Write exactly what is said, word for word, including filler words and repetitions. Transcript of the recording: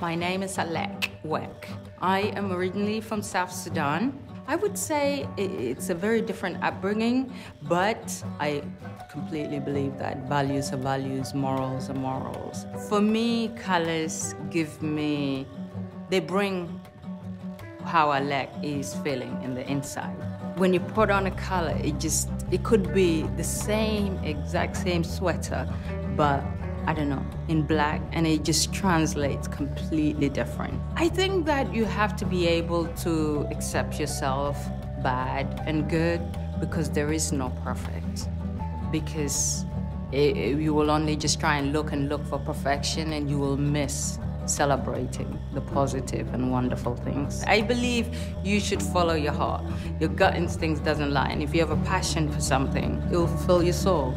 My name is Alec Wek. I am originally from South Sudan. I would say it's a very different upbringing, but I completely believe that values are values, morals are morals. For me, colors give me, they bring how Alec is feeling in the inside. When you put on a color, it just, it could be the same, exact same sweater, but I don't know, in black, and it just translates completely different. I think that you have to be able to accept yourself, bad and good, because there is no perfect. Because it, it, you will only just try and look and look for perfection, and you will miss celebrating the positive and wonderful things. I believe you should follow your heart. Your gut instincts doesn't lie, and if you have a passion for something, it will fill your soul.